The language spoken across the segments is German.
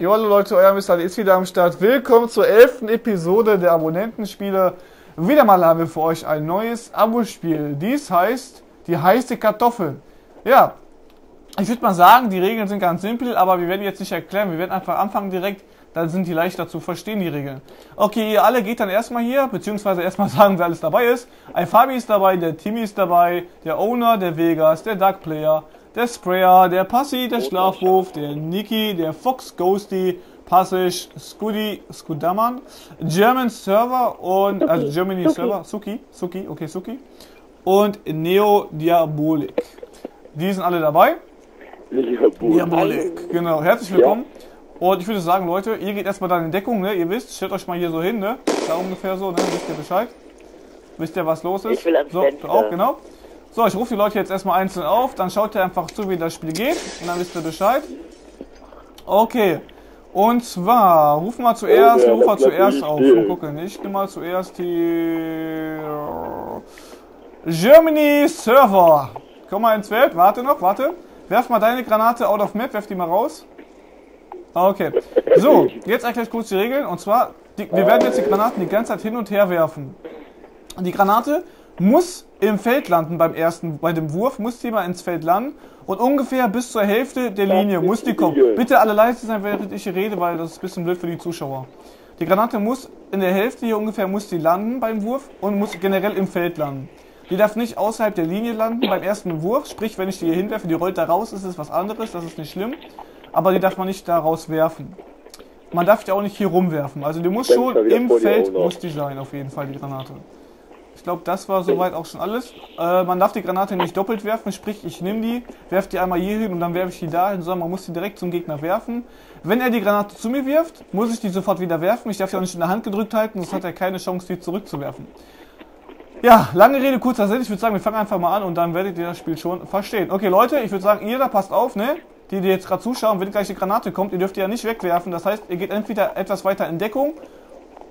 Jo Leute, euer MrAdi ist wieder am Start. Willkommen zur 11. Episode der Abonnentenspiele. Wieder mal haben wir für euch ein neues Abospiel. Dies heißt die heiße Kartoffel. Ja, ich würde mal sagen, die Regeln sind ganz simpel, aber wir werden jetzt nicht erklären. Wir werden einfach anfangen direkt, dann sind die leichter zu verstehen, die Regeln. Okay, ihr alle geht dann erstmal hier, beziehungsweise erstmal sagen, wer alles dabei ist. Ein Fabi ist dabei, der Timmy ist dabei, der Owner, der Vegas, der Duckplayer, der Sprayer, der Passi, der Schlafwurf, der Niki, der Fox Ghosty, Passisch, Scudi, Scudamann, German Server und, also Germany Server, Suki, und Neo-Diabolik. Die sind alle dabei. Diabolik. Genau, herzlich willkommen. Ja. Und ich würde sagen, Leute, ihr geht erstmal dann in Deckung, ne? Ihr wisst, stellt euch mal hier so hin, ne? Da ungefähr so, ne? Wisst ihr Bescheid? Wisst ihr, was los ist? Ich will am so, Fenster. Auch, genau. So, ich rufe die Leute jetzt erstmal einzeln auf, dann schaut ihr einfach zu, wie das Spiel geht. Und dann wisst ihr Bescheid. Okay. Und zwar, rufen wir zuerst, wir rufen mal zuerst auf. Mal gucken, ich nehme mal zuerst die... Germany Server. Komm mal ins Feld, warte noch, warte. Werf mal deine Granate out of map, werf die mal raus. Okay, so, jetzt erkläre ich kurz die Regeln, und zwar, wir werden jetzt die Granaten die ganze Zeit hin und her werfen. Die Granate muss im Feld landen beim ersten, bei dem Wurf, muss die mal ins Feld landen und ungefähr bis zur Hälfte der Linie muss die kommen. Bitte alle leise sein, während ich hier rede, weil das ist ein bisschen blöd für die Zuschauer. Die Granate muss in der Hälfte hier ungefähr, muss die landen beim Wurf und muss generell im Feld landen. Die darf nicht außerhalb der Linie landen beim ersten Wurf, sprich, wenn ich die hier hinwerfe, die rollt da raus, ist es was anderes, das ist nicht schlimm. Aber die darf man nicht da rauswerfen. Man darf die auch nicht hier rumwerfen. Also die muss schon im Feld muss die sein, auf jeden Fall, die Granate. Ich glaube, das war soweit auch schon alles. Man darf die Granate nicht doppelt werfen, sprich, ich nehme die, werfe die einmal hier hin und dann werfe ich die da hin, sondern man muss die direkt zum Gegner werfen. Wenn er die Granate zu mir wirft, muss ich die sofort wieder werfen. Ich darf die auch nicht in der Hand gedrückt halten, sonst hat er keine Chance, die zurückzuwerfen. Ja, lange Rede, kurzer Sinn. Ich würde sagen, wir fangen einfach mal an und dann werdet ihr das Spiel schon verstehen. Okay, Leute, ich würde sagen, ihr da passt auf, ne? Die jetzt gerade zuschauen, wenn gleich die Granate kommt, ihr dürft die ja nicht wegwerfen. Das heißt, ihr geht entweder etwas weiter in Deckung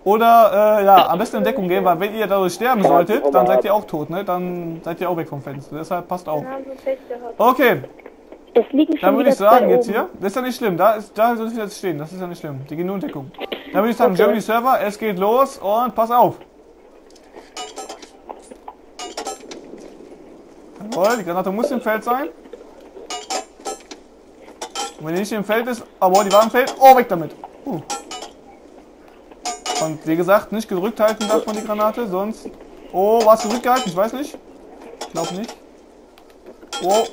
oder ja, am besten in Deckung gehen, weil wenn ihr dadurch sterben solltet, dann seid ihr auch tot, ne? Dann seid ihr auch weg vom Fenster. Deshalb passt auf. Okay. Dann würde ich sagen, jetzt hier, das ist ja nicht schlimm, da sind wir jetzt stehen, das ist ja nicht schlimm. Die gehen nur in Deckung. Dann würde ich sagen, Germany Server, es geht los und pass auf. Jawohl, die Granate muss im Feld sein. Und wenn die nicht im Feld ist, aber die war im Feld, oh, weg damit. Und wie gesagt, nicht gedrückt halten darf man die Granate, sonst... Oh, war es gedrückt gehalten? Ich weiß nicht. Ich glaube nicht. Oh.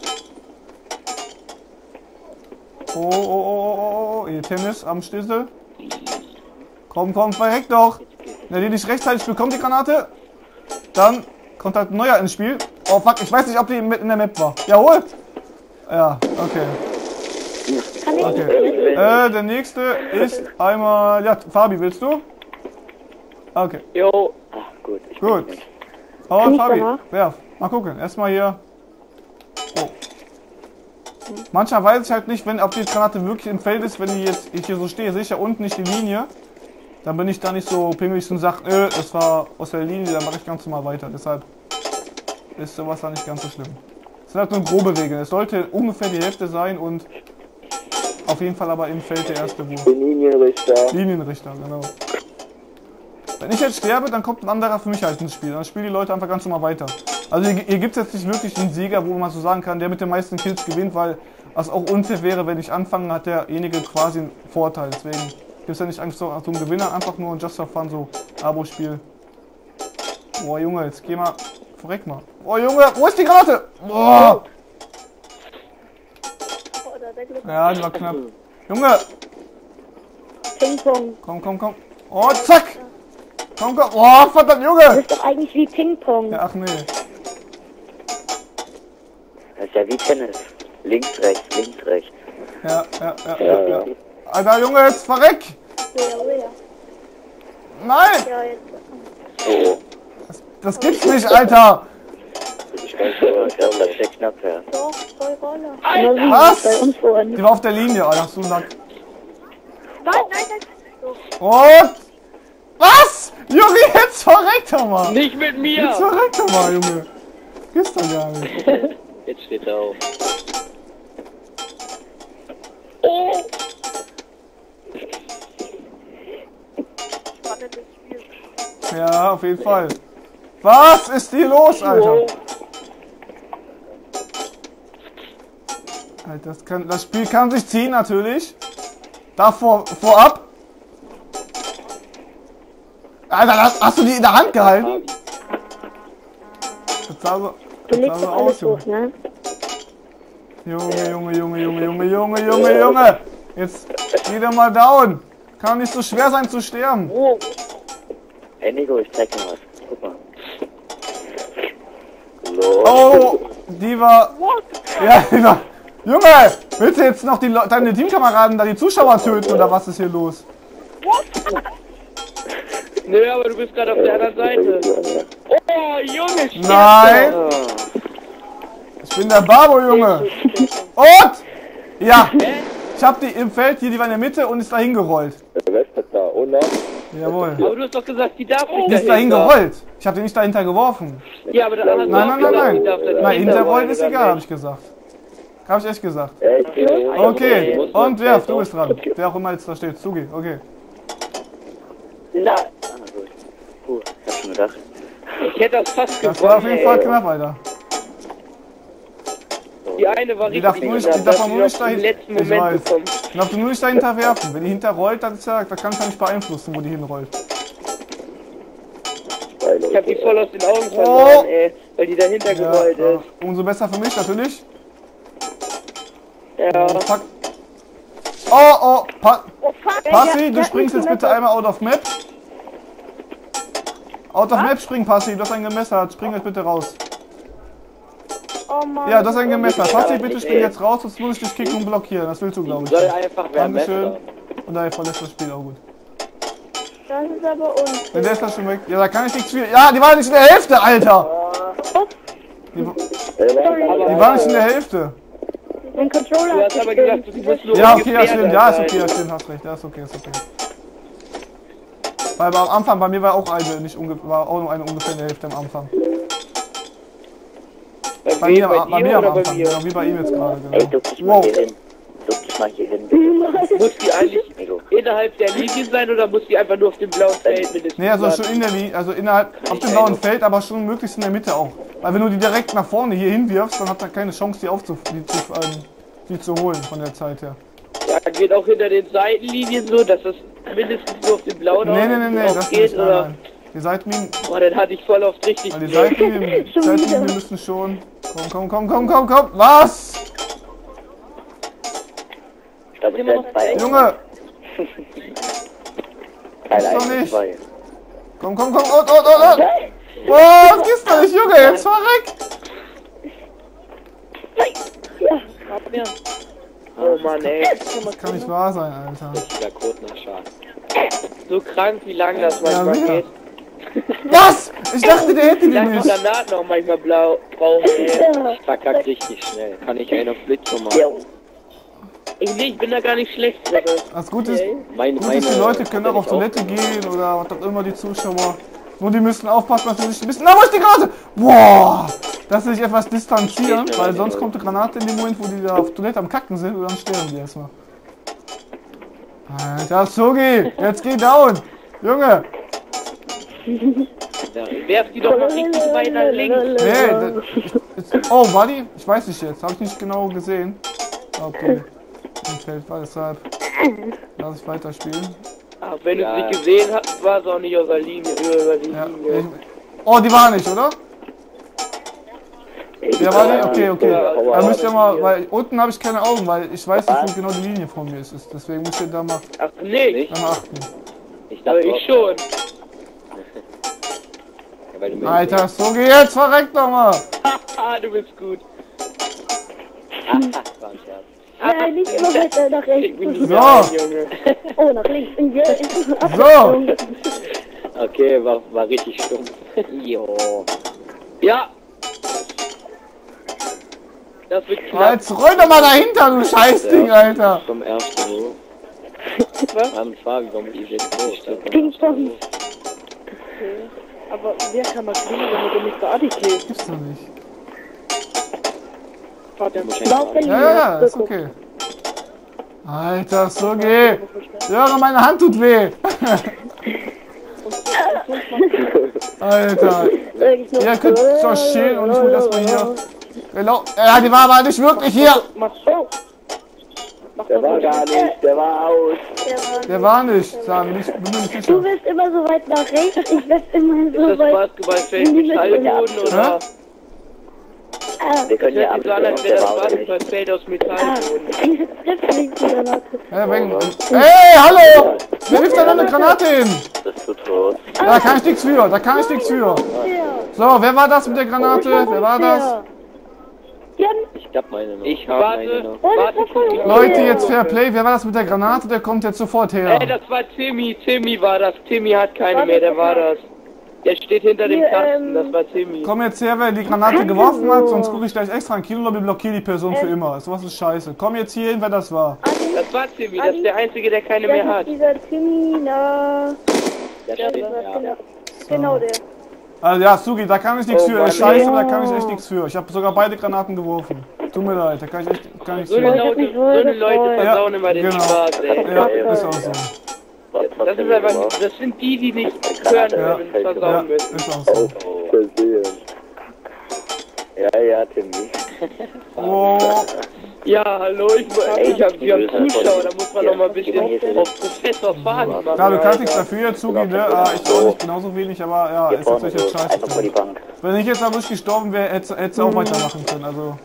Oh. Ihr Tennis am Schlüssel. Komm, verreckt doch. Wenn ihr die nicht rechtzeitig bekommt, die Granate, dann kommt halt ein neuer ins Spiel. Oh, fuck, ich weiß nicht, ob die in der Map war. Jawohl. Ja, okay. Okay. Der nächste ist einmal. Ja, Fabi, willst du? Okay. Jo. Ach, gut. Gut. Oh, Fabi, werf. Mal gucken. Erstmal hier. Oh. Manchmal weiß ich halt nicht, ob die Granate wirklich im Feld ist, wenn die jetzt ich hier so stehe, sehe ich ja unten nicht die Linie. Dann bin ich da nicht so pingelig und sage, das war aus der Linie, dann mache ich ganz normal weiter. Deshalb ist sowas da nicht ganz so schlimm. Es sind halt nur grobe Regeln. Es sollte ungefähr die Hälfte sein und. Auf jeden Fall aber im Feld der erste Wurf. Linienrichter. Linienrichter, genau. Wenn ich jetzt sterbe, dann kommt ein anderer für mich halt ins Spiel. Dann spielen die Leute einfach ganz normal weiter. Also hier gibt es jetzt nicht wirklich einen Sieger, wo man so sagen kann, der mit den meisten Kills gewinnt, weil was auch unfair wäre, wenn ich anfange, hat derjenige quasi einen Vorteil. Deswegen gibt es ja nicht Angst vor einem Gewinner, einfach nur ein Just for Fun, so Abo-Spiel. Boah, Junge, jetzt geh mal, verreck mal. Boah, Junge, wo ist die Granate? Boah! Ja, die war knapp. Junge! Ping-Pong. Komm. Oh, zack! Komm. Oh, verdammt, Junge! Das ist doch eigentlich wie Ping-Pong. Ja, ach nee. Das ist ja wie Tennis. Links, rechts, links, rechts. Ja. Alter, Junge, jetzt verreck! Ja. Nein! Ja, jetzt. Das gibt's nicht, Alter! Das ist knapp, ja. Doch, voll Rolle. Alter, was? Die war auf der Linie, Alter. So lang. Nein. Und? Was? Junge, jetzt verreckt er mal. Nicht mit mir. Jetzt verreckt er mal, Junge. Gibt's doch gar nicht. Jetzt steht er auf. Oh. Ja, auf jeden Fall. Was ist hier los, Alter? Alter, das Spiel kann sich ziehen, natürlich. Vorab. Alter, hast du die in der Hand gehalten? Das sah so, aus, Junge. Junge. Jetzt geh doch mal down. Kann nicht so schwer sein zu sterben. Hey Nico, ich zeig dir was. Guck mal. Oh, die war... Ja, die war... Junge, willst du jetzt noch die deine Teamkameraden, da die Zuschauer töten oder was ist hier los? Nö, nee, aber du bist gerade auf der anderen Seite. Oh, Junge, Scheiße. Nein. Ich bin der Babo, Junge. Und? Ja. Ich hab die im Feld, hier, die war in der Mitte und ist dahin gerollt. Der Rest ist da, oder? Jawohl. Aber du hast doch gesagt, die darf nicht. Die ist dahin gerollt. Ich hab die nicht dahinter geworfen. Ja, aber der andere Nein, hinterrollen ist egal, hab ich gesagt. Hab ich echt gesagt. Okay, und werf, du bist dran. Wer auch immer jetzt da steht, zugeh, okay. Nein. Ich hab schon gedacht. Ich hätte das fast gewonnen. Das war auf jeden Fall knapp, Alter. Die eine war richtig Die darf man nur nicht dahinter werfen. Wenn die hinterrollt, dann ist ja, da kannst du ja nicht beeinflussen, wo die hinrollt. Ich hab die voll aus den Augen verloren, ey, weil die dahinter gerollt ist. Umso besser für mich natürlich. Ja. Fuck. Passi, du springst jetzt bitte einmal out of map. Out of map springen, Passi, du hast ein Messer, spring jetzt bitte raus. Oh ja, das ist ein Gemäßer. Passi, bitte spring jetzt raus, sonst muss ich dich kicken und blockieren. Das willst du, glaube ich. Soll einfach werden. Dankeschön. Und daher verlässt das Spiel auch gut. Das ist aber unfair. Ja, der ist das schon weg. Ja, da kann ich nichts spielen. Ja, die waren nicht in der Hälfte, Alter! Die waren nicht in der Hälfte. Den Controller. Du hast aber gedacht, du bist nur Ja, ist okay, hast recht. Ja, ist okay, Weil am Anfang, bei mir war auch eine ungefähr in der Hälfte am Anfang. Bei mir am Anfang, genau, wie bei ihm jetzt gerade. Genau. Ey, duck dich mal hier hin. Duck dich mal hier hin, bitte. Muss die eigentlich innerhalb der Linie sein oder muss die einfach nur auf dem blauen Feld? Nee, also schon in der Linie, also innerhalb, auf dem blauen Feld, aber schon möglichst in der Mitte auch. Weil wenn du die direkt nach vorne hier hinwirfst, dann hat er keine Chance, die zu holen von der Zeit her. Ja, geht auch hinter den Seitenlinien so, dass das mindestens nur auf dem blauen Feld geht, oder? Nein. Die Seitenlinien... Boah, dann hatte ich voll oft richtig... Die Seitenlinien müssen schon... Komm! Was? Ich glaube, ich werde zwei. Junge! Ist doch nicht! Komm! Oh! Oh, das gibt's doch nicht, Junge! Jetzt fahr weg! Nein! Ja. Oh Mann, ey! Das kann nicht wahr sein, Alter! Der Code nach Schaden. So krank, wie lang das manchmal geht. Was? Ich dachte, der hätte die nicht. Die Granaten auch manchmal blau brauchen. Ich verkack richtig schnell. Kann ich einen auf Blitz machen? Ich bin da gar nicht schlecht. Das Gute ist, die Leute können auch auf Toilette gehen oder was auch immer, die Zuschauer. Nur die müssen aufpassen, dass sie sich ein bisschen... Na, wo ist die Granate? Boah! Dass sie sich etwas distanzieren, weil sonst kommt die Granate in dem Moment, wo die da auf Toilette am Kacken sind und dann sterben die erstmal. Alter, Sugi! Jetzt geh down! Junge! Ja, werf die doch mal richtig weit nach links. Nee, oh, war die? Ich weiß nicht jetzt, hab ich nicht genau gesehen. Okay, im Feld war deshalb. Lass ich weiterspielen. Ach, wenn du es nicht gesehen hast, war es auch nicht aus der Linie. Oh, die war nicht, oder? Ja, war die? Okay. Da müsst ihr mal, weil unten habe ich keine Augen, weil ich weiß nicht, wo genau die Linie vor mir ist. Deswegen müsst ihr da mal achten. Ich dachte, ich schon. Alter, so geh jetzt, verreck doch mal! Haha, du bist gut. Nein, nicht immer weiter nach rechts. So! Oh, nach links. So! Okay, war richtig stumpf. Jo. Ja! Das wird knapp. Jetzt roll doch mal dahinter, du Scheißding, Alter! Vom ersten Hoch. Was? Warum ist jetzt los? Okay. Aber wer kann mal kriegen, wenn du MrAdi kriegst? Gibt's doch nicht. Ja, ist okay. Alter, so geh! Junge, meine Hand tut weh! Alter. Ihr könnt doch stehen und ich hol das mal hier. Genau. Ja, die war aber nicht wirklich hier. Der war gar nicht, der war aus. Der war nicht, sagen wir nicht. Du bist immer so weit nach rechts, ich bin immer so ist das weit. Basketballfeld oder? Wir können ja abladen, als wäre das Basketballfeld aus Metallboden. Ey, hallo! Wer wirft da noch eine Granate hin? Das tut rot. Da kann ich nichts für, da kann ich nichts für. So, wer war das mit der Granate? Wer war das? Ich hab meine noch. Ich hab meine noch. Leute, jetzt Fair Play. Wer war das mit der Granate? Der kommt jetzt sofort her. Ey, das war Timmy. Timmy war das. Timmy hat keine mehr. Der war das. Der steht hinter dem Kasten. Das war Timmy. Komm jetzt her, wer die Granate geworfen hat. Sonst gucke ich gleich extra in Kinolobby, blockiere die Person für immer. Sowas ist scheiße. Komm jetzt hier hin, wer das war. Das war Timmy. Das ist der Einzige, der keine mehr hat. Dieser Timmy, na. Der steht da. Genau der. Also ja, Sugi, da kann ich nichts für. Scheiße, da kann ich echt nichts für. Ich habe sogar beide Granaten geworfen. Tut mir leid, da kann ich echt gar nichts für. So eine Leute versauen immer den Spaß, ey. Ja, ist auch so. Das sind die, die nicht hören, wenn sie versauen müssen. Ja, ist auch so. Ja, Timmy. Oh. Ja, hallo, ich hab einen Zuschauer, da muss man noch mal ein bisschen auf Professor fahren. Klar, du kannst nichts dafür, zugeben, ne? Ich auch nicht genauso wenig, aber ja, ist natürlich jetzt scheiße. Wenn ich jetzt da wirklich gestorben wäre, hättest du auch weitermachen können, also...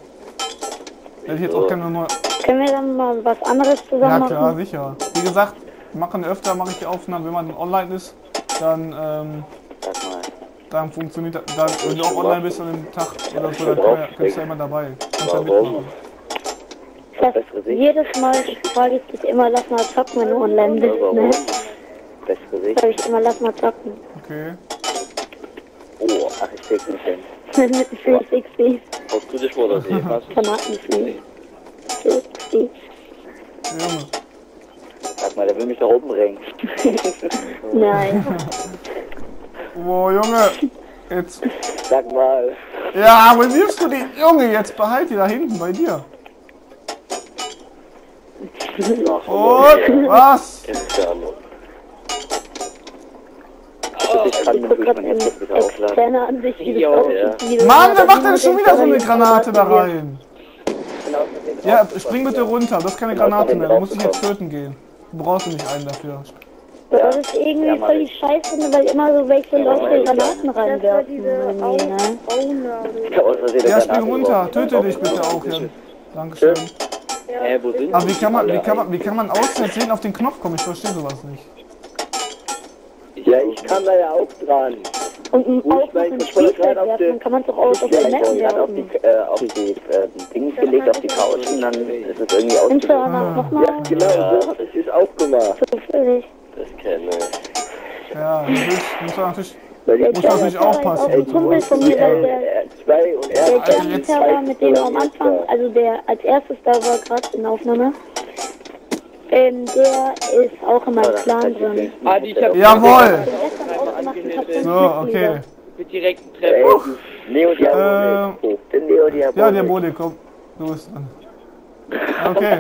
Hätte ich jetzt auch keine neue... Können wir dann mal was anderes zusammen machen? Ja klar, sicher. Wie gesagt, mache ich die Aufnahmen, wenn man dann online ist, dann... Dann funktioniert das, wenn du auch online bist an dem Tag oder so, dann bist du ja immer dabei. Kannst ja mitmachen. Das jedes Mal frage ich dich immer, lass mal zocken, wenn du online bist, ne? Sag ich immer, lass mal zocken. Okay. Oh, ach, ich krieg's nicht hin. Hast du dich wohl das eh? Tomatenfee. Junge. Sag mal, der will mich da oben bringen. Nein. Wow, Junge. Jetzt. Sag mal. Ja, wo wirfst du die? Junge, jetzt behalt die da hinten bei dir. Und was? Mann, wer macht denn schon wieder so eine Granate da rein? Ja, spring bitte runter, das ist keine Granate mehr, du musst dich jetzt töten gehen. Du brauchst nicht einen dafür. Das ist irgendwie voll die Scheiße, weil immer so welche Leute Granaten reinwerfen. Ja, spring runter, töte dich bitte auch, Jan. Dankeschön. Aber wie kann man auswählen auf den Knopf kommen? Ich verstehe sowas nicht. Ja, ich kann da ja auch dran. Und auch mit dem Spielfeld werfen, kann man doch auch auf den Netten werfen. Auf die Dings gelegt, auf die Couch und dann ist es irgendwie ausgelegt. Ja, genau, so hat es sich auch gemacht. Das kenne ich. Ja, muss natürlich aufpassen. Ein Kumpel von mir, der war mit dem am Anfang, also der als erstes da war, gerade in der Aufnahme, der ist auch in meinem Plan drin. Jawohl! So, okay. Mit direkten Treffen. Neo-Diabolik. Ja, Diabolik, komm. Du bist dran. Okay.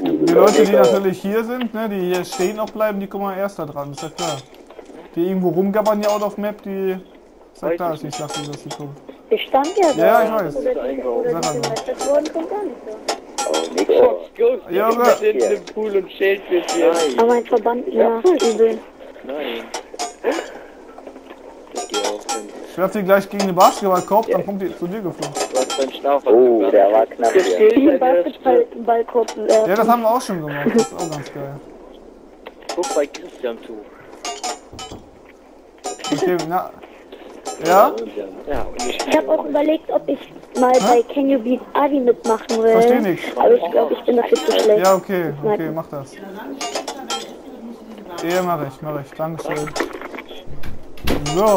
Die Leute, die natürlich hier sind, ne, die hier stehen noch bleiben, die kommen erst da dran, ist ja klar. Die irgendwo rumgabbern ja out of map, die sagt da ist nicht dass sie kommen. Ich stand ja da. Ja, ich weiß. Aber ein Verband mehr übel. Nein. Ich werf dir gleich gegen den Basketballkorb, dann kommt die zu dir geflogen. Oh, der war knapp. Ja, das haben wir auch schon gemacht, das ist auch ganz geil. Guck bei Christian zu. Okay, na. Ja? Ich habe auch überlegt, ob ich mal bei Can You Beat Adi mitmachen will. Verstehe nichts. Aber ich glaube, ich bin dafür zu schlecht. Ja, okay, mach das. Ja, mach ich. Dankeschön. So,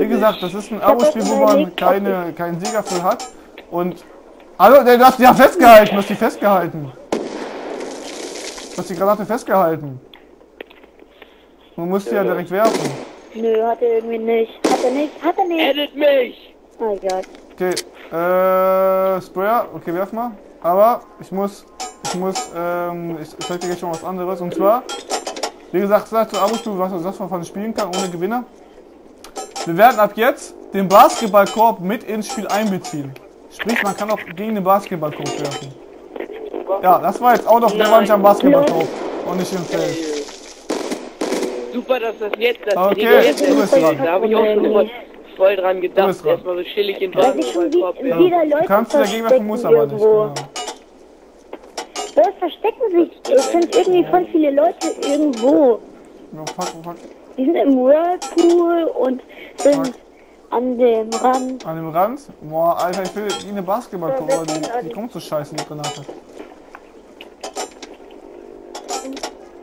wie gesagt, das ist ein Abo-Spiel, wo man keinen Sieger für hat. Und. Hallo, du hast die ja festgehalten, Du hast die Granate festgehalten. Man muss die ja direkt werfen. Nö, hat er irgendwie nicht. Hat er nicht. Edit mich! Oh Gott. Okay, Sprayer, okay, werf mal. Aber ich muss zeig dir jetzt schon was anderes. Und zwar, Wie gesagt, sagt so Abo-Stufe, was man von spielen kann, ohne Gewinner. Wir werden ab jetzt den Basketballkorb mit ins Spiel einbeziehen. Sprich, man kann auch gegen den Basketballkorb werfen. Ja, das war jetzt auch noch der Wand am Basketballkorb und nicht im Feld. Super, dass das jetzt das okay, ist. Da habe ich auch schon voll dran gedacht. Erstmal so chillig in den Basketballkorb werfen. Ja. Du kannst dagegen werfen, muss aber nicht. Genau. Verstecken sich, ich finde irgendwie voll viele Leute irgendwo. No, fuck. Die sind im Whirlpool und sind an dem Rand. An dem Rand? Boah, Alter, ich will in eine Basketballkugel, die kommt so scheiße, die Granate.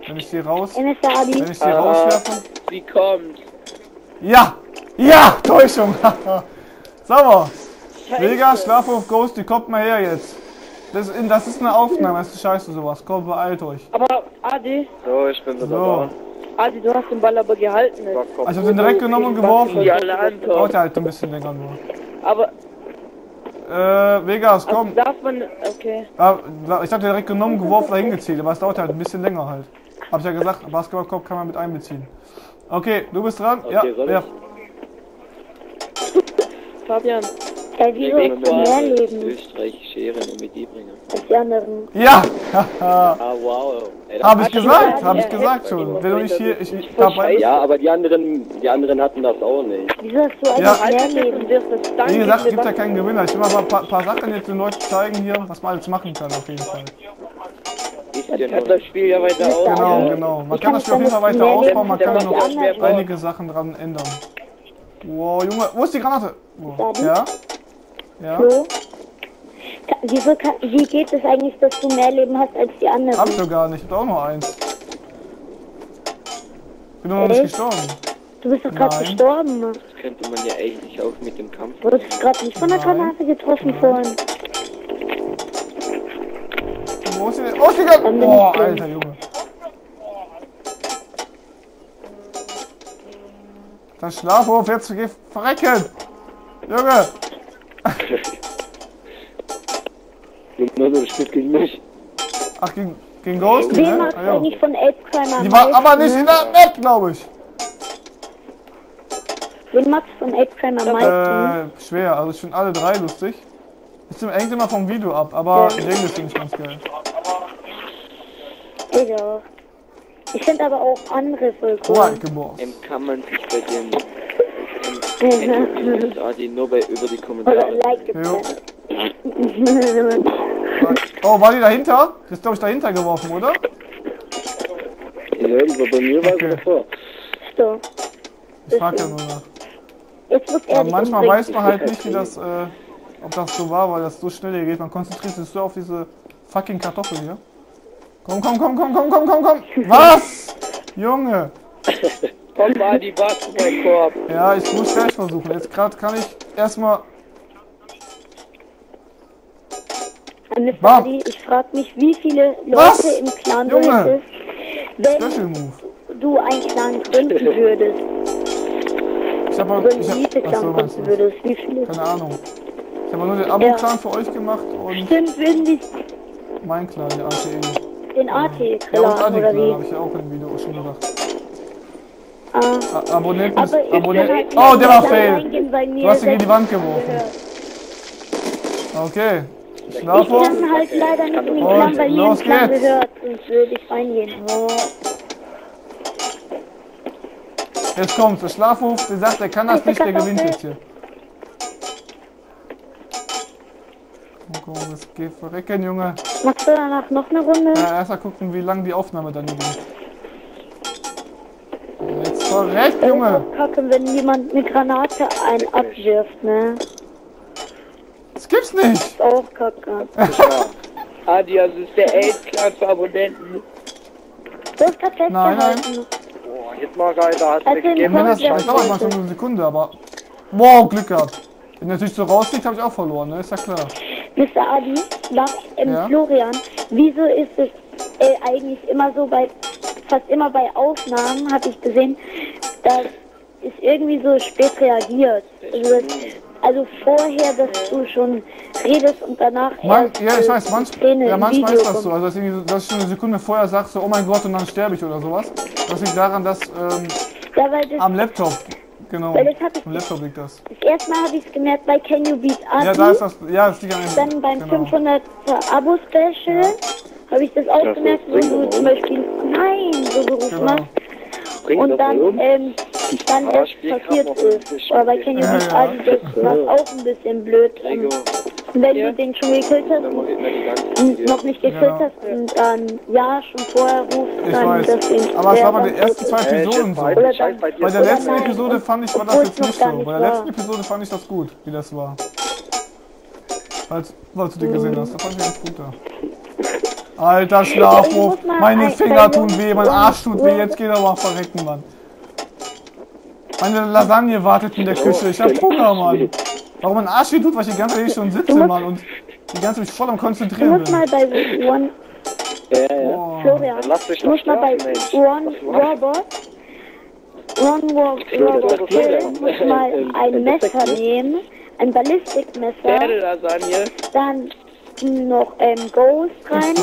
Wenn ich sie rauswerfe. Sie kommt. Ja! Ja! Täuschung! Sauber! Mega, Schlafhof Ghost, die kommt mal her jetzt. Das ist eine Aufnahme, das ist scheiße sowas. Komm, beeilt euch. Aber, Adi. So, ich bin so da. Adi, du hast den Ball aber gehalten. Also, ich hab den direkt genommen und geworfen. Dauert halt ein bisschen länger nur. Aber... Vegas, komm. Also darf man... Okay. Ich hab den direkt genommen, geworfen, dahin gezielt. Aber es dauert halt ein bisschen länger halt. Hab ich ja gesagt, Basketballkorb kann man mit einbeziehen. Okay, du bist dran. Okay, ja, ja. Fabian. Ja, wie Leben. Ja! Ah, wow. Hab ich gesagt schon. Wenn du nicht hier, ich dabei. Ja, aber die anderen hatten das auch nicht. Wieso hast du eigentlich mehr Leben? Wie gesagt, es gibt ja keinen Gewinner. Ich will mal ein paar Sachen jetzt den Leuten zeigen hier, was man alles machen kann auf jeden Fall. Ich kann das Spiel ja weiter ausbauen. Genau. Man kann das Spiel auf jeden Fall weiter ausbauen, man kann noch einige Sachen dran ändern. Wow, Junge, wo ist die Granate? Wow. Ja? Ja. So. Wie geht es eigentlich, dass du mehr Leben hast als die anderen? Hab ich doch gar nicht, ich hab auch nur eins. Bin doch noch nicht gestorben. Du bist doch gerade gestorben. Das könnte man ja echt nicht auf mit dem Kampf. Du wurdest gerade nicht von der Granate getroffen vorhin. Wo ist die denn? Oh, die Granate! Boah, Alter, Junge. Das Schlafhof jetzt verrecken! Junge! Du spielst gegen mich. Ach, gegen Ghost? Wen magst du eigentlich von Apecrime am meisten? Die war aber nicht in der Map, glaube ich. Wen magst du von Apecrime am meisten? Schwer, also ich finde alle drei lustig. Ist hängt immer vom Video ab, aber ja. Regel finde ich ganz geil. Ja. Ich finde aber auch andere voll cool. Kann man sich bei dem MrAdi nur über die Kommentare. Oh, war die dahinter? Das ist glaube ich dahinter geworfen, oder? Ja, bei mir war es davor. So. Ich frag ja nur nach. Aber manchmal weiß man halt nicht, wie das, ob das so war, weil das so schnell hier geht. Man konzentriert sich so auf diese fucking Kartoffel hier. Komm! Was? Junge! Komm mal die Basketballkorb! Ja, ich muss gleich versuchen. Jetzt gerade kann ich erstmal. Bam. Ich frage mich, wie viele Leute im Clan du hättest, wenn du einen Clan gründen würdest. Ich habe aber wie viele? Keine Ahnung. Ich habe nur den Abo-Clan für euch gemacht und. Stimmt, mein Clan, der ATE. Den AT-Clan oder wie? Hab ich ja auch im Video schon gedacht. Abonnenten. Oh, der war fail! Du hast ihn gegen die Wand geworfen. Okay. Schlaf hoch. Ich kann halt leider nicht in den Clan, weil jeden Clan gehört. Sonst würde ich reingehen. Jetzt kommt's, der Schlafhof, der sagt, der kann das nicht, der gewinnt jetzt hier. Komm, das geht verrecken, Junge. Machst du danach noch eine Runde? Ja, erstmal gucken, wie lange die Aufnahme dann geht. Jetzt verreckt, Junge! Das ist kacke, wenn jemand eine Granate abwirft, ne? Das gibt's nicht! Das ist auch kacke. Adi, das ist der 8-Clan für Abonnenten. Du hast gerade festgehalten. Nein. Boah, jetzt mal rein, da hat es gegeben. Das dauert manchmal nur eine Sekunde, aber... Boah, Glück gehabt. Wenn natürlich so rausliegt, habe ich auch verloren, ne? Ist ja klar. MrAdi, Florian, wieso ist es eigentlich immer so bei, fast immer bei Aufnahmen, habe ich gesehen, dass es irgendwie so spät reagiert. Also vorher, dass du schon redest und danach manchmal ist das so, also dass ich eine Sekunde vorher sage, so, oh mein Gott, und dann sterbe ich oder sowas. Das liegt daran, dass am Laptop, genau, am Laptop liegt das. Das erste Mal habe ich es gemerkt bei Can You Beat Adi. Ja, da ist das, ja, das liegt an einem, dann beim 500 Abo-Special habe ich das auch gemerkt, wo du zum Beispiel so gerufen hast. Und dann das passiert ist. Aber bei Can You Beat Adi war es auch ein bisschen blöd. Wenn du den schon gekillt hast und noch nicht gekillt hast und dann schon vorher rufst, dann das Ding. Aber es war bei den ersten zwei Episoden so. Bei der letzten Episode fand ich, war das jetzt nicht so. Bei der letzten Episode fand ich das gut, wie das war. Weil du dich gesehen hast, da fand ich ganz gut da. Alter Schlafwurf, meine Finger tun weh, mein Arsch tut weh, jetzt geht er mal verrecken, Mann. Meine Lasagne wartet in der Küche, ich hab Hunger, Mann. Warum mein Arsch weh tut, weil ich die ganze Zeit schon sitze, Mann, und die ganze mich voll am Konzentrieren bin. Du musst mal ein Messer nehmen, ein Ballistikmesser, dann noch Ghost rein,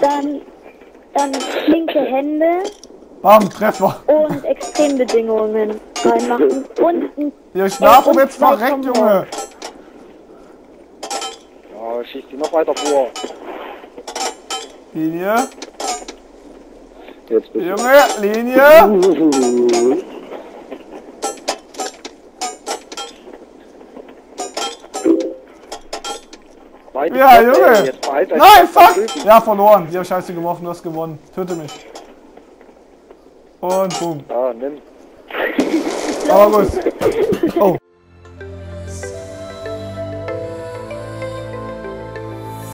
dann flinke Hände, bam, Treffer, und Extrembedingungen reinmachen und ihr Schlaf und jetzt verreckt, Junge! Ja, schießt die noch weiter vor. Linie. Jetzt bitte. Junge, Linie! Ja, Junge! Nein, fuck! Ja, verloren. Die haben Scheiße geworfen, du hast gewonnen. Töte mich. Und boom. Ah, nimm. Aber gut. Oh.